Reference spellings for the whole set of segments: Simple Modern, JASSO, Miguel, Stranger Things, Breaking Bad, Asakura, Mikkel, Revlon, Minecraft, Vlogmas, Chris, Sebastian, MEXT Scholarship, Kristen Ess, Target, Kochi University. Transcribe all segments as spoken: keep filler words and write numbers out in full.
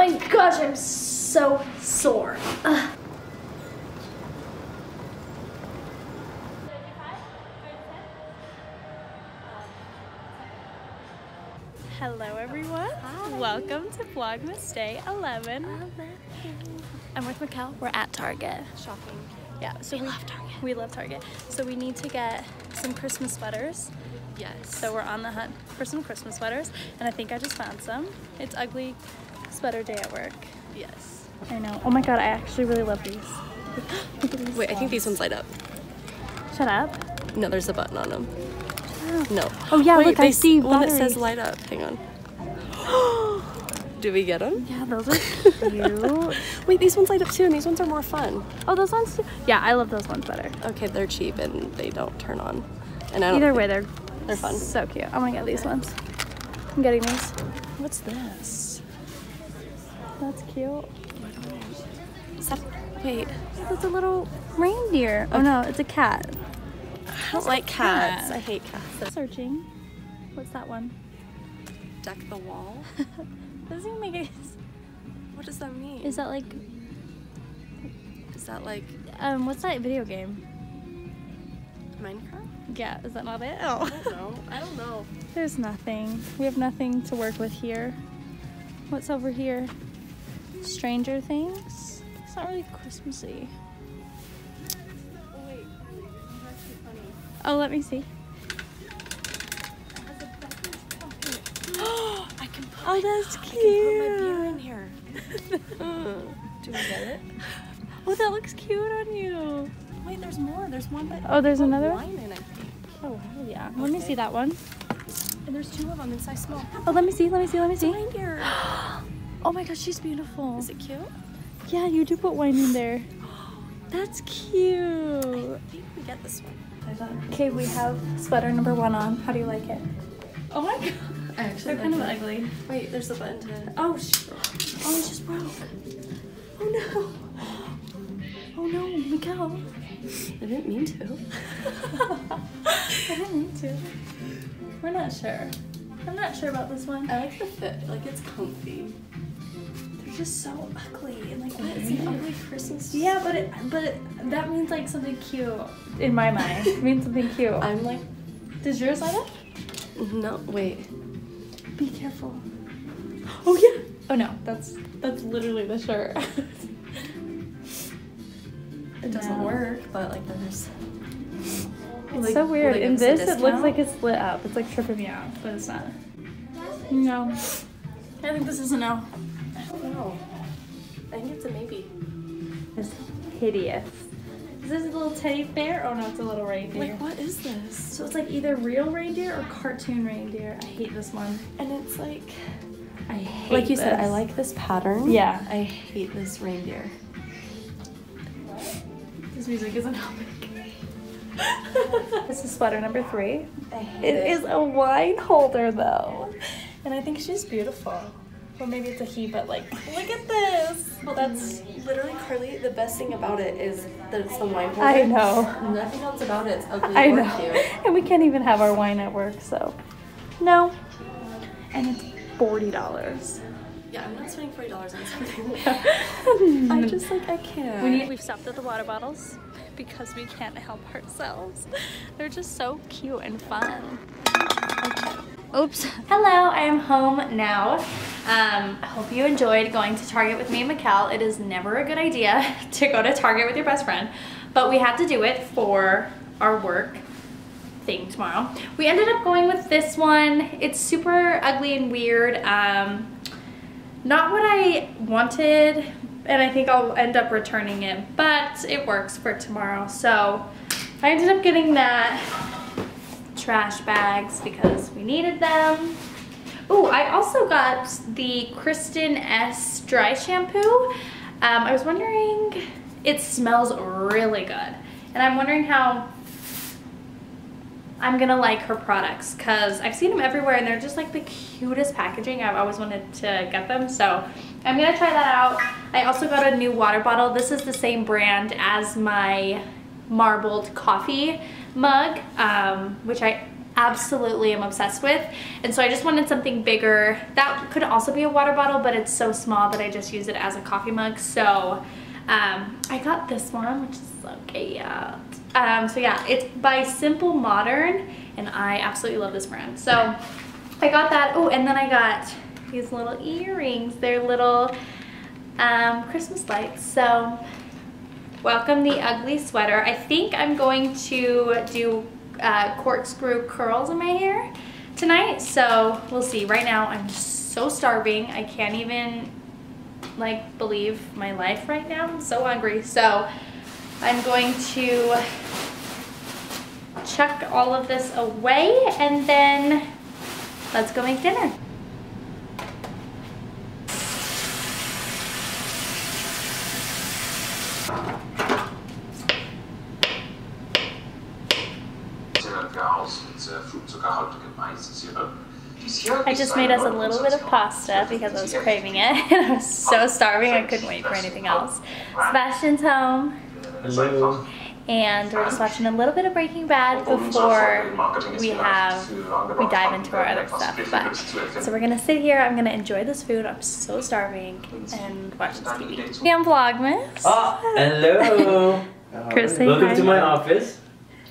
my gosh, I'm so sore. Ugh. Hello everyone. Hi. Welcome to Vlogmas Day eleven. I'm with Mikkel. We're at Target. Shopping. Yeah, so we, we love Target. We love Target. So we need to get some Christmas sweaters. Yes. So we're on the hunt for some Christmas sweaters, and I think I just found some. It's ugly sweater day at work. Yes. I know. Oh my god, I actually really love these. Look at these. Wait, ones. I think these ones light up. Shut up. No, there's a button on them. Oh. No. Oh yeah, wait, look, I see one that says light up. Hang on. Do we get them? Yeah, those are cute. Wait, these ones light up too, and these ones are more fun. Oh, those ones too? Yeah, I love those ones better. Okay, they're cheap and they don't turn on. And I don't Either way, they're they're fun. So cute. I'm gonna get these ones. I'm getting these. What's this? That's cute. Is that, wait, that's a little reindeer. Okay. Oh no, it's a cat. I don't like cats. cats. I hate cats. Searching. What's that one? Deck the wall? Doesn't even make any sense. What does that mean? Is that like... Is that like... Um, what's that video game? Minecraft? Yeah, is that not it? Oh. I don't know. I don't know. There's nothing. We have nothing to work with here. What's over here? Stranger Things? It's not really Christmassy. Oh, let me see. Oh, I can put, oh, that's cute. I can put my beer in here. Do we get it? Oh, that looks cute on you. Wait, there's more. There's one that. Oh, there's another one? In, I think. Oh, hell yeah. Okay. Let me see that one. And there's two of them in size small. Oh, let me see. Let me see. Let me see. Wine here. Oh my gosh, she's beautiful. Is it cute? Yeah, you do put wine in there. That's cute. I think we get this one. Okay, we have sweater number one on. How do you like it? Oh my god. I actually They're like kind of ugly. Wait, there's a button to... Oh, sh oh, it just broke. Oh no. Oh no, Miguel. I didn't mean to. I didn't mean to. We're not sure. I'm not sure about this one. I like the fit. Like, it's comfy. They're just so ugly. And like, what is an ugly Christmas? Yeah, but it, but it, that means like something cute. In my mind, it means something cute. I'm like, does yours light up? No, wait. Be careful. Oh yeah. Oh no, that's that's literally the shirt. It doesn't no. work, but like there's. It's like, so weird. Like, in this, it looks like it's lit up. It's like tripping me out, but it's not. No. I think this is a no. I don't know. I think it's a maybe. It's hideous. Is this a little teddy bear? Oh no, it's a little reindeer. Like, what is this? So it's like either real reindeer or cartoon reindeer. I hate this one. And it's like, I hate Like you this. said, I like this pattern. Yeah. I hate this reindeer. This music isn't helping. This is sweater number three. I hate it. It is a wine holder though. And I think she's beautiful. Or maybe it's a he, but like, look at this! Well, that's literally, Carly, the best thing about it is that it's the wine holder. I know. Nothing else about it is ugly I or know. cute. And we can't even have our wine at work, so. No. And it's forty dollars. Yeah, I'm not spending forty dollars on something. Yeah. I just, like, I can't. We need We've stopped at the water bottles because we can't help ourselves. They're just so cute and fun. Okay. Oops. Hello, I am home now. Um, I hope you enjoyed going to Target with me and Mikkel. It is never a good idea to go to Target with your best friend, but we had to do it for our work thing tomorrow. We ended up going with this one. It's super ugly and weird. Um, not what I wanted, and I think I'll end up returning it, but it works for tomorrow. So I ended up getting that. Trash bags because we needed them. Oh, I also got the Kristen Ess dry shampoo. Um, I was wondering, it smells really good. And I'm wondering how I'm gonna like her products because I've seen them everywhere and they're just like the cutest packaging. I've always wanted to get them. So I'm gonna try that out. I also got a new water bottle. This is the same brand as my marbled coffee mug, um, which I absolutely am obsessed with. And so I just wanted something bigger. That could also be a water bottle, but it's so small that I just use it as a coffee mug. So um, I got this one, which is okay, yeah. Um, so yeah, it's by Simple Modern, and I absolutely love this brand. So I got that. Oh, and then I got these little earrings. They're little um, Christmas lights. So welcome the ugly sweater. I think I'm going to do uh, corkscrew curls in my hair tonight. So we'll see. Right now I'm just so starving. I can't even like believe my life right now. I'm so hungry. So I'm going to chuck all of this away and then let's go make dinner. I just made us a little bit of pasta because I was craving it. I was so starving I couldn't wait for anything else. Sebastian's home. Hello. And we're just watching a little bit of Breaking Bad before we have we dive into our other stuff. But so we're gonna sit here. I'm gonna enjoy this food. I'm so starving and watch this T V. Hey, I'm Vlogmas. Oh, hello. Chris, welcome hi. to my office.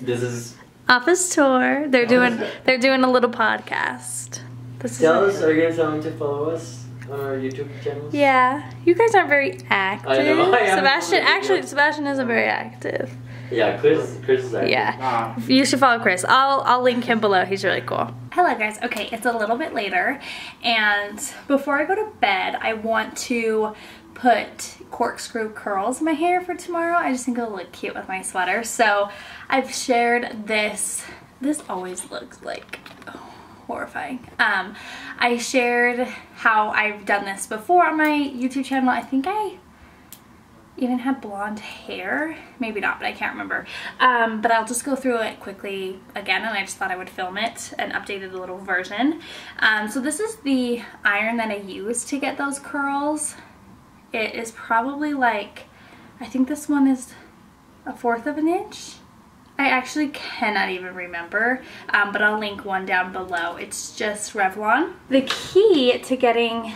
This is office tour. They're doing they're doing a little podcast. This tell is us. Are you guys going to follow us on our YouTube channels? Yeah, you guys aren't very active. I know, I Sebastian, actually, Sebastian isn't very active. Yeah, Chris, Chris is active. Yeah, ah. You should follow Chris. I'll, I'll link him below, he's really cool. Hello guys, okay, it's a little bit later, and before I go to bed, I want to put corkscrew curls in my hair for tomorrow. I just think it'll look cute with my sweater, so I've shared this. This always looks like, oh, horrifying. Um, I shared how I've done this before on my YouTube channel. I think I even had blonde hair. Maybe not, but I can't remember. Um, but I'll just go through it quickly again, and I just thought I would film it and updated a little version. Um, so this is the iron that I used to get those curls. It is probably like, I think this one is a fourth of an inch. I actually cannot even remember, um, but I'll link one down below. It's just Revlon. The key to getting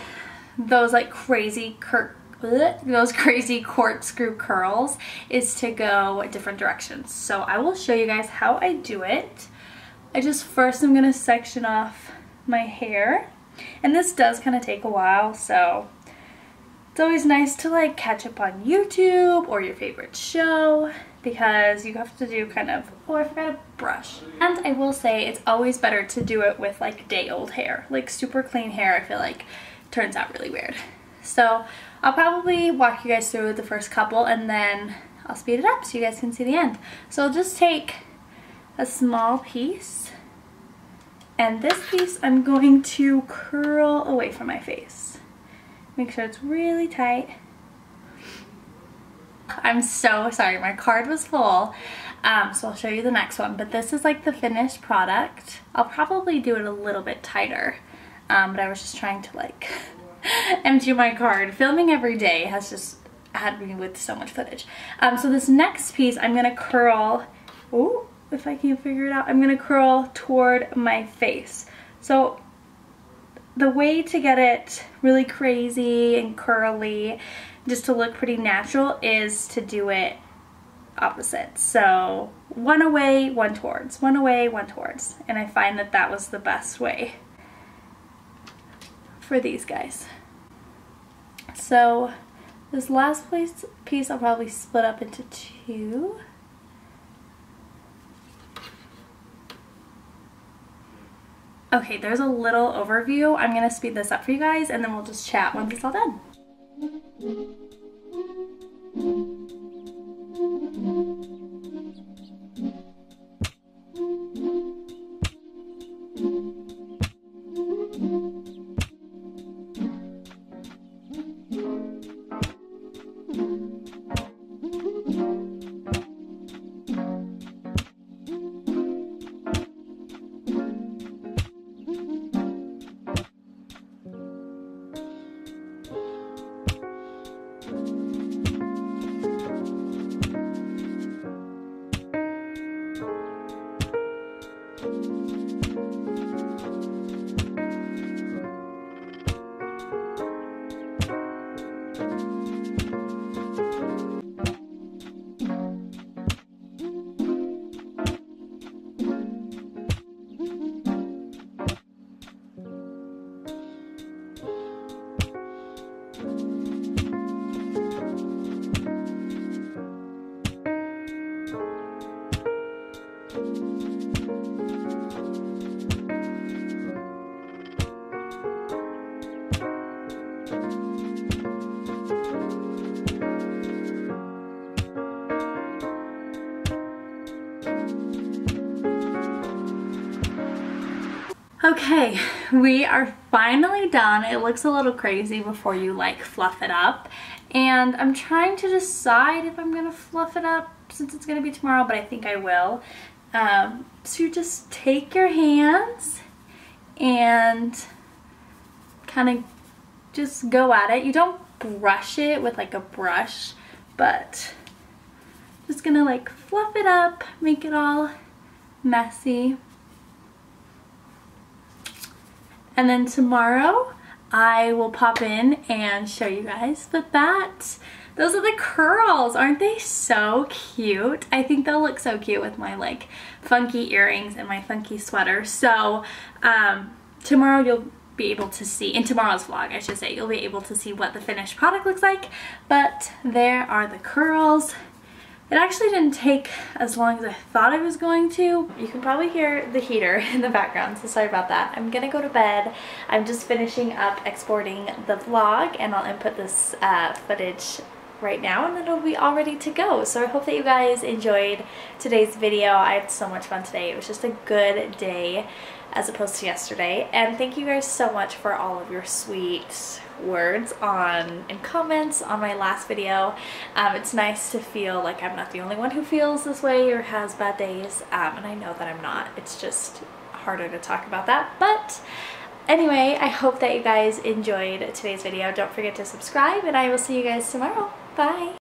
those like crazy cur bleh, those crazy corkscrew curls is to go different directions. So I will show you guys how I do it. I just first I'm gonna section off my hair, and this does kind of take a while, so it's always nice to like catch up on YouTube or your favorite show, because you have to do kind of, oh, I forgot a brush. And I will say it's always better to do it with like day old hair, like super clean hair. I feel like turns out really weird. So I'll probably walk you guys through the first couple and then I'll speed it up so you guys can see the end. So I'll just take a small piece, and this piece I'm going to curl away from my face. Make sure it's really tight. I'm so sorry, my card was full, um, so I'll show you the next one. But this is like the finished product. I'll probably do it a little bit tighter, um, but I was just trying to like empty my card. Filming every day has just had me with so much footage. Um, so this next piece I'm going to curl, ooh, if I can figure it out, I'm going to curl toward my face. So the way to get it really crazy and curly, just to look pretty natural, is to do it opposite. So one away, one towards, one away, one towards. And I find that that was the best way for these guys. So this last piece I'll probably split up into two. Okay, there's a little overview. I'm gonna speed this up for you guys and then we'll just chat once it's all done. Thank you. Okay, we are finally done. It looks a little crazy before you like fluff it up, and I'm trying to decide if I'm gonna fluff it up since it's gonna be tomorrow, but I think I will. Um, so you just take your hands and kind of just go at it. You don't brush it with like a brush, but just gonna like fluff it up, make it all messy. And then tomorrow I will pop in and show you guys. But that, those are the curls. Aren't they so cute? I think they'll look so cute with my like funky earrings and my funky sweater. So um, tomorrow you'll be able to see, in tomorrow's vlog I should say, you'll be able to see what the finished product looks like. But there are the curls. It actually didn't take as long as I thought it was going to. You can probably hear the heater in the background, so sorry about that. I'm gonna go to bed. I'm just finishing up exporting the vlog, and I'll input this uh, footage right now, and then it'll be all ready to go. So I hope that you guys enjoyed today's video. I had so much fun today. It was just a good day as opposed to yesterday. And thank you guys so much for all of your sweet words on and comments on my last video. Um, it's nice to feel like I'm not the only one who feels this way or has bad days, um, and I know that I'm not. It's just harder to talk about that. But anyway, I hope that you guys enjoyed today's video. Don't forget to subscribe, and I will see you guys tomorrow. Bye!